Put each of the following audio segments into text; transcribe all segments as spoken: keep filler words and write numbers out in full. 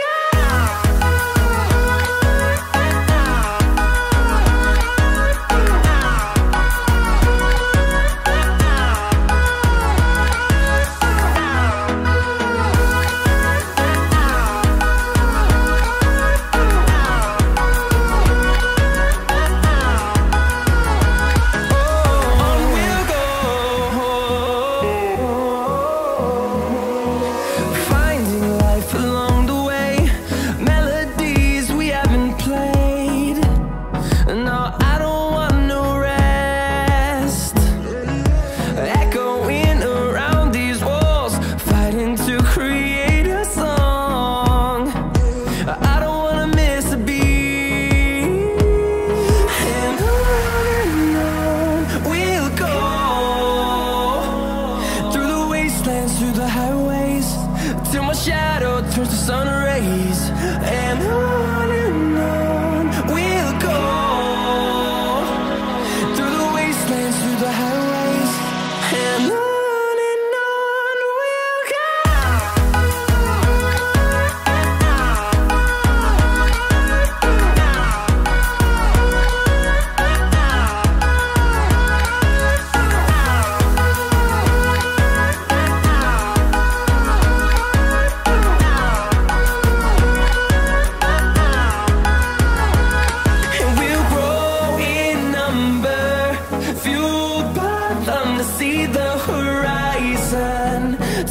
see the horizon.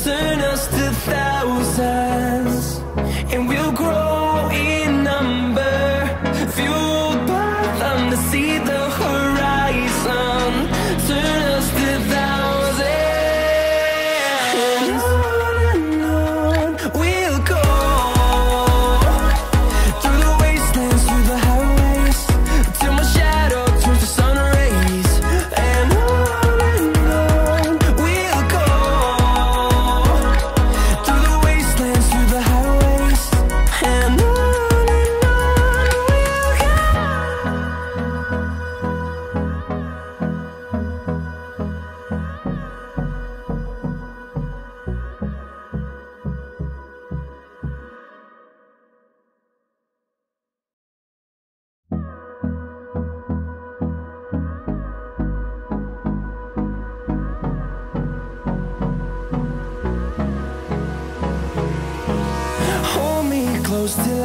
Turn us to thousands, and we'll grow in number, fueled by them to see the horizon. Turn us to thousands. On and on we'll go, through the wastelands, through the highways, till my shadow turns to sun rays. And on and on we'll go, through the wastelands, through the highways, and on and on we'll go. Close till I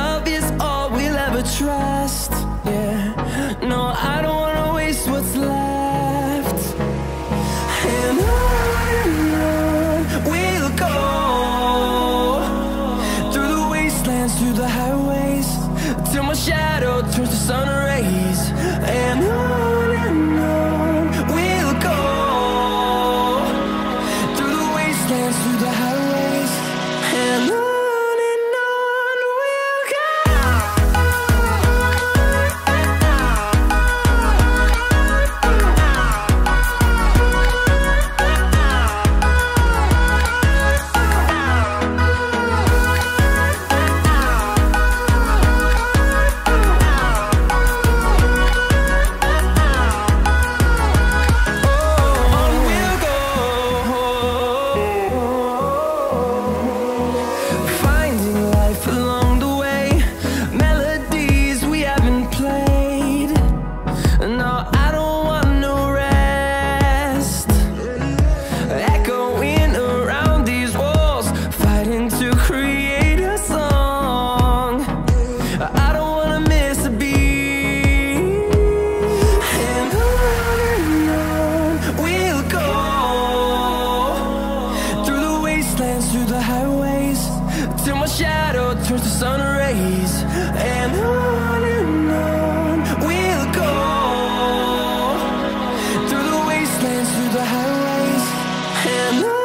love is all we'll ever trust. Yeah, no, I don't wanna waste what's left. And on and on we'll go, through the wastelands, through the highways, till my shadow turns to sun rays. And on and on we'll go, through the wastelands, through the highways, and on. Through the highways, till my shadow turns to sun rays. And on and on we'll go, through the wastelands, through the highways, and on.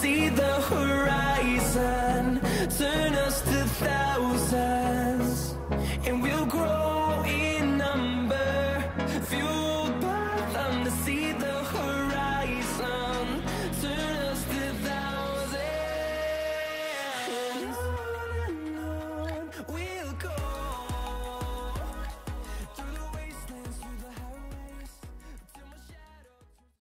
See the